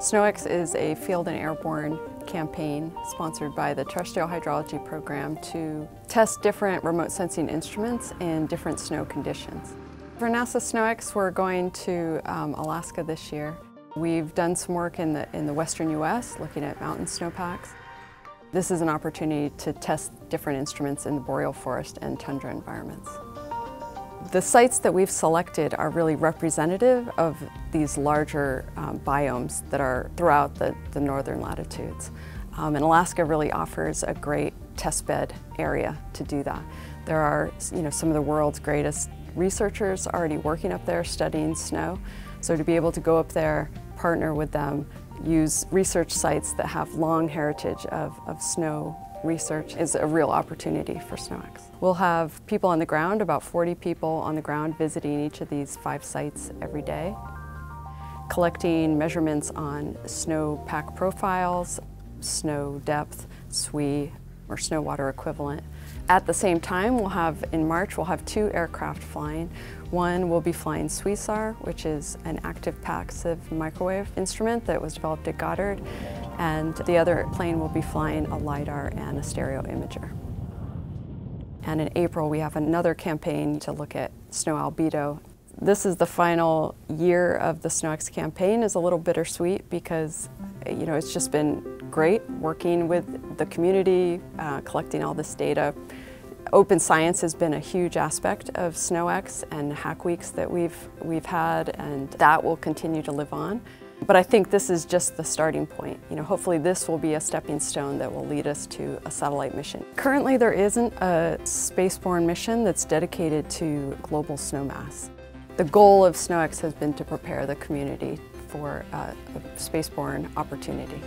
SnowEx is a field and airborne campaign sponsored by the Terrestrial Hydrology Program to test different remote sensing instruments in different snow conditions. For NASA SnowEx, we're going to Alaska this year. We've done some work in the western U.S. looking at mountain snowpacks. This is an opportunity to test different instruments in the boreal forest and tundra environments. The sites that we've selected are really representative of these larger biomes that are throughout the northern latitudes. And Alaska really offers a great testbed area to do that. There are, some of the world's greatest researchers already working up there studying snow. So to be able to go up there, partner with them, use research sites that have long heritage of snow research is a real opportunity for SnowEx. We'll have people on the ground, about 40 people on the ground visiting each of these 5 sites every day, collecting measurements on snowpack profiles, snow depth, SWE, or snow water equivalent. At the same time, in March, we'll have 2 aircraft flying. One will be flying SWISAR, which is an active-passive microwave instrument that was developed at Goddard, and the other plane will be flying a LiDAR and a stereo imager. And in April, we have another campaign to look at snow albedo. This is the final year of the SnowEx campaign. It's a little bittersweet because, it's just been great working with the community, collecting all this data. Open science has been a huge aspect of SnowEx and Hack Weeks that we've had, and that will continue to live on. But I think this is just the starting point. Hopefully this will be a stepping stone that will lead us to a satellite mission. Currently there isn't a spaceborne mission that's dedicated to global snow mass. The goal of SnowEx has been to prepare the community for a spaceborne opportunity.